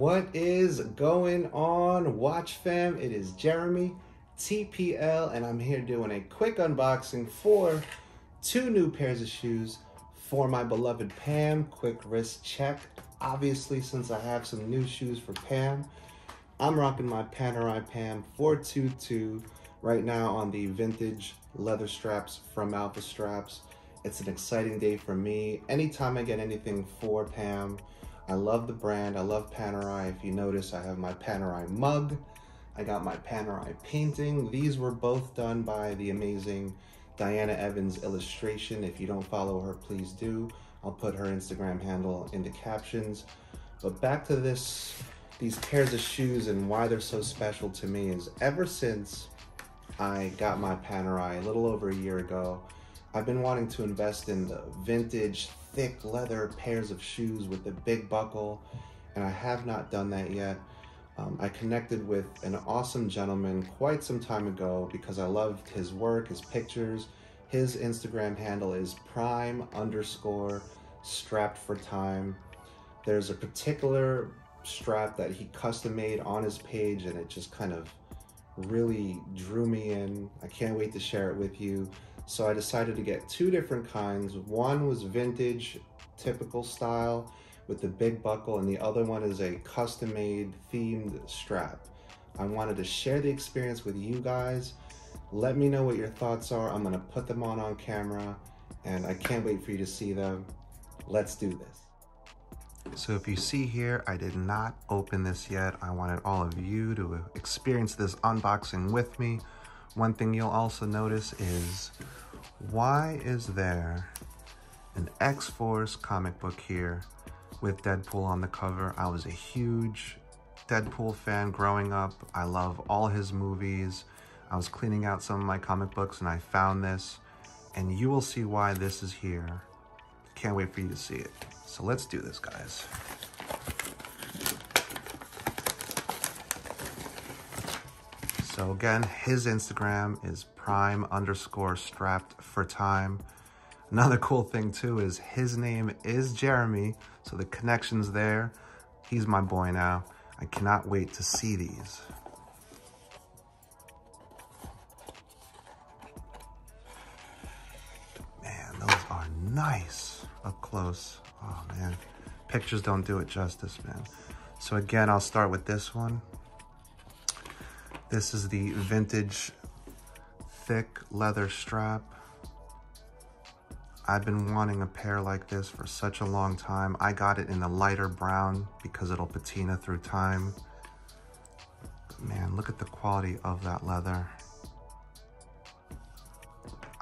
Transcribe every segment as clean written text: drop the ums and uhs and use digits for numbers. What is going on, Watch Fam? It is Jeremy TPL, and I'm here doing a quick unboxing for two new pairs of shoes for my beloved PAM. Quick wrist check. Obviously, since I have some new shoes for PAM, I'm rocking my Panerai PAM422 right now on the vintage leather straps from Alpha Straps. It's an exciting day for me. Anytime I get anything for PAM, I love the brand, I love Panerai. If you notice, I have my Panerai mug, I got my Panerai painting. These were both done by the amazing Diana Evans illustration. If you don't follow her, please do. I'll put her Instagram handle in the captions. But back to these pairs of shoes and why they're so special to me is ever since I got my Panerai a little over a year ago, I've been wanting to invest in the vintage, thick leather pairs of shoes with the big buckle, and I have not done that yet. I connected with an awesome gentleman quite some time ago because I loved his work, his pictures. His Instagram handle is Prime_Strapped for Time. There's a particular strap that he custom made on his page, and it just kind of really drew me in. I can't wait to share it with you. So I decided to get two different kinds. One was vintage, typical style with the big buckle, and the other one is a custom made themed strap. I wanted to share the experience with you guys. Let me know what your thoughts are. I'm gonna put them on camera, and I can't wait for you to see them. Let's do this. So if you see here, I did not open this yet. I wanted all of you to experience this unboxing with me. One thing you'll also notice is, why is there an X-Force comic book here with Deadpool on the cover? I was a huge Deadpool fan growing up. I love all his movies. I was cleaning out some of my comic books and I found this, and you will see why this is here. Can't wait for you to see it. So let's do this, guys. So again, his Instagram is Prime_Strapped for Time. Another cool thing too is his name is Jeremy, so the connection's there. He's my boy now. I cannot wait to see these. Man, those are nice up close. Oh man, pictures don't do it justice, man. So again, I'll start with this one. This is the vintage thick leather strap. I've been wanting a pair like this for such a long time. I got it in a lighter brown because it'll patina through time. Man, look at the quality of that leather.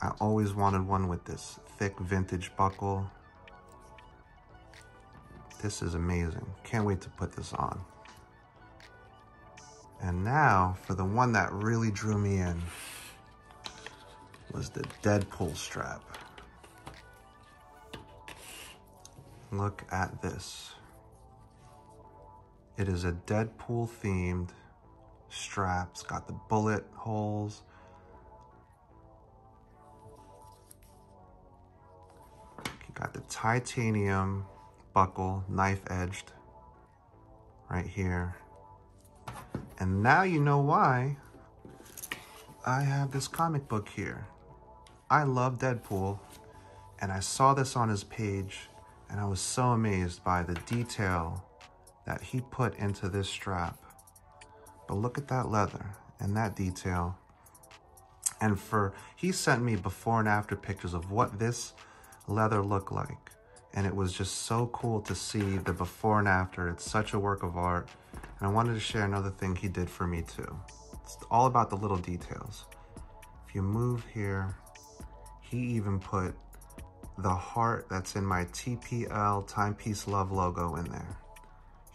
I always wanted one with this thick vintage buckle. This is amazing. Can't wait to put this on. And now for the one that really drew me in was the Deadpool strap. Look at this. It is a Deadpool themed strap. It's got the bullet holes. You got the titanium buckle, knife edged right here. And now you know why I have this comic book here. I love Deadpool, and I saw this on his page, and I was so amazed by the detail that he put into this strap. But look at that leather and that detail. And he sent me before and after pictures of what this leather looked like. And it was just so cool to see the before and after. It's such a work of art. And I wanted to share another thing he did for me too. It's all about the little details. If you move here, he even put the heart that's in my TPL Timepiece Love logo in there.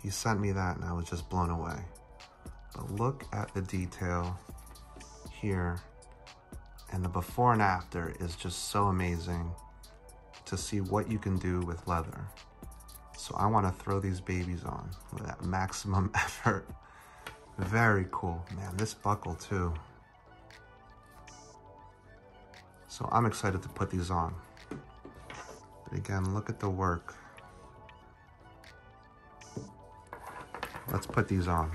He sent me that and I was just blown away. But look at the detail here. And the before and after is just so amazing to see what you can do with leather. So I want to throw these babies on with that maximum effort. Very cool, man, this buckle too. So I'm excited to put these on. But again, look at the work. Let's put these on.